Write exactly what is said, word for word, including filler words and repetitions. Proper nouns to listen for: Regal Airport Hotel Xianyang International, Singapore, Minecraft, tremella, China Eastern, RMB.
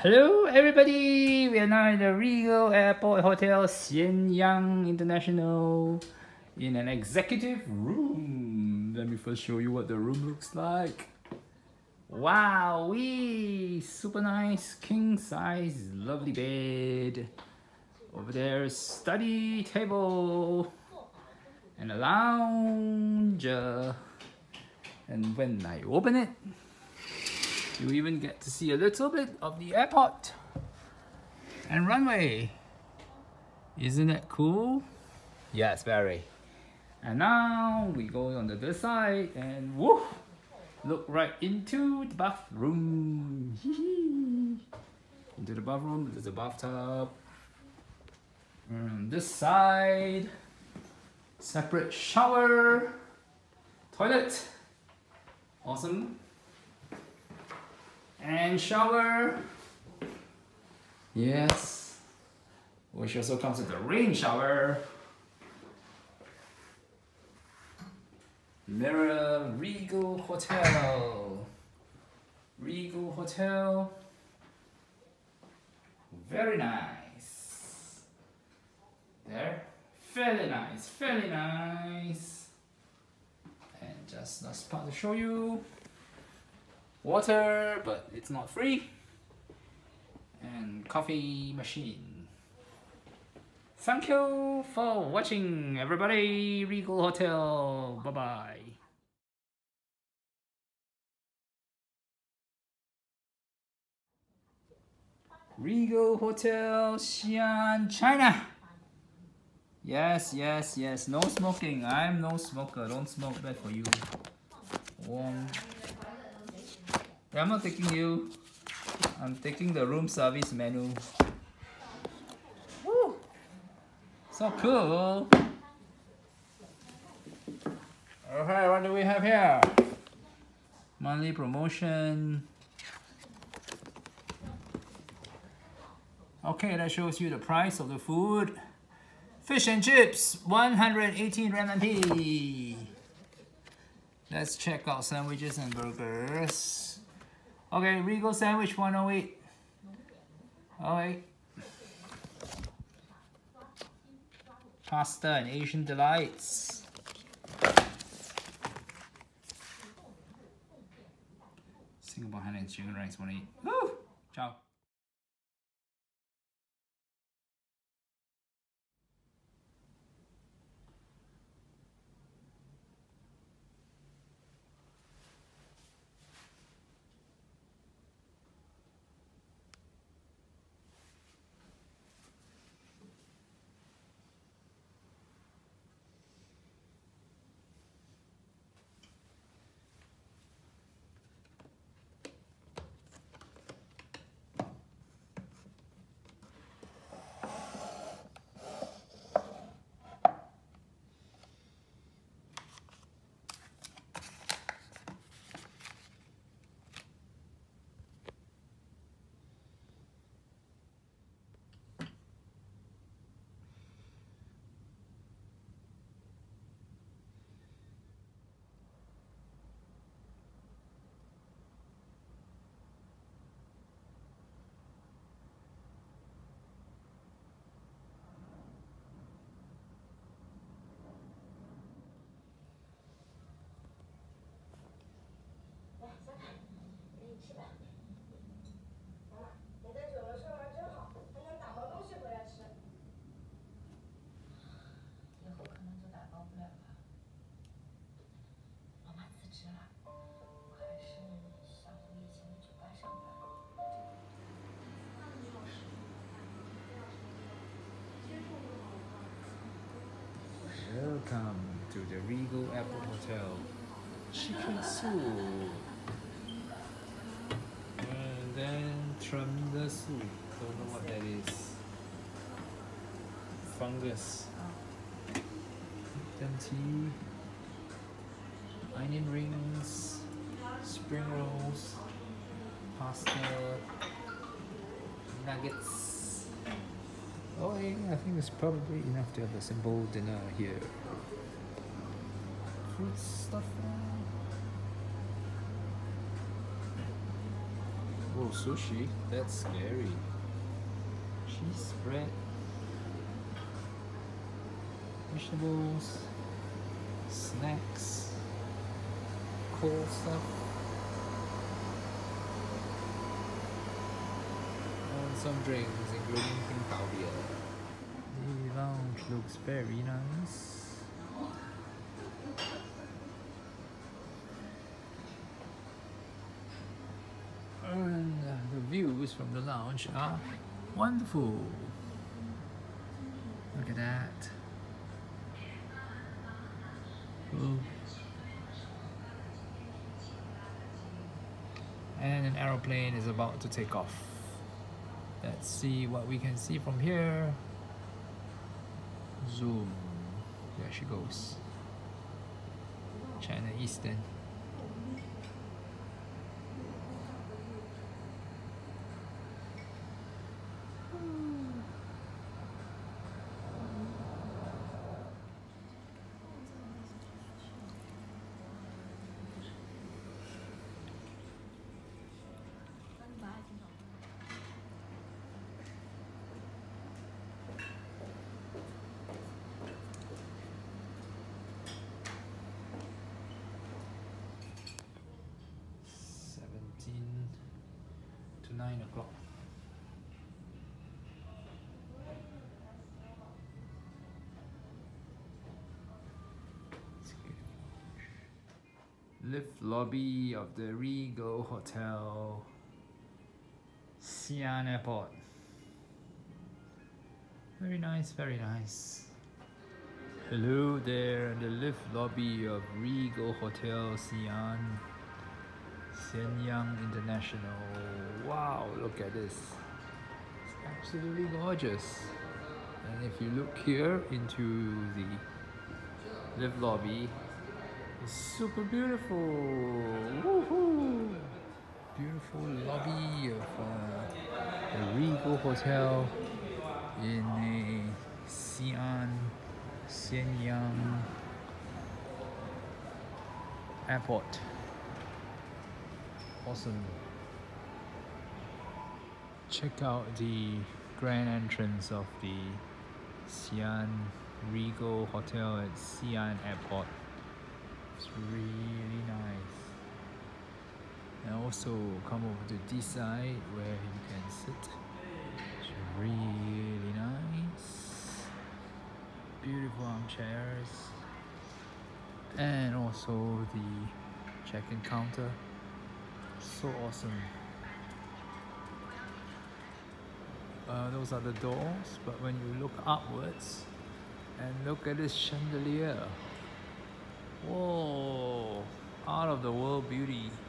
Hello everybody, we are now at the Regal Airport Hotel Xianyang International in an executive room. Let me first show you what the room looks like. Wow, wee, super nice king size lovely bed. Over there is study table and a lounge, and when I open it, you even get to see a little bit of the airport and runway. Isn't that cool? Yes, very. And now we go on the other side and woof, look right into the bathroom. Into the bathroom, there's a bathtub. And this side, separate shower, toilet. Awesome. And shower, yes, which also comes with a rain shower, mirror. Regal Hotel, Regal Hotel, very nice, there, fairly nice, fairly nice, and just last part to show you, water, but it's not free, and coffee machine. Thank you for watching, everybody. Regal Hotel, bye bye. Regal Hotel Xi'an, China. Yes, yes, yes, no smoking. I'm no smoker, don't smoke, bad for you. Warm. I'm not taking you, I'm taking the room service menu. Woo! So cool! Okay, what do we have here? Monthly promotion. Okay, that shows you the price of the food. Fish and chips, one hundred eighteen R M B. Let's check out sandwiches and burgers. Okay, Regal sandwich one oh eight. Alright. Pasta and Asian delights. Singapore Hainan chicken rice one eight. Woo! Ciao. Welcome to the Regal Airport Hotel Chicken soup, and then tremella soup. Don't know what that is. Fungus. Then tea. Onion rings. Spring rolls. Pasta. Nuggets. Oh, yeah, I think it's probably enough to have a simple dinner here. Fruit stuff. Oh, sushi? That's scary. Cheese, bread, vegetables, snacks, cool stuff. And some drinks, including Pingpao beer. The lounge looks very nice. And the views from the lounge are wonderful. Look at that. Ooh. And an aeroplane is about to take off. Let's see what we can see from here. Zoom. There she goes. China Eastern. nine o'clock. Lift lobby of the Regal Hotel Xianyang Airport. Very nice, very nice. Hello there in the lift lobby of Regal Hotel Xianyang. Xianyang International. Wow, look at this. It's absolutely gorgeous. And if you look here into the lift lobby, it's super beautiful. Woohoo! Beautiful lobby of uh, the Regal Hotel in a Xi'an, Xianyang Airport. Awesome. Check out the grand entrance of the Xi'an Regal Hotel at Xi'an Airport. It's really nice. And also come over to this side where you can sit. It's really nice. Beautiful armchairs. And also the check-in counter. So awesome. Uh, those are the doors, but when you look upwards and look at this chandelier, whoa, out of the world beauty.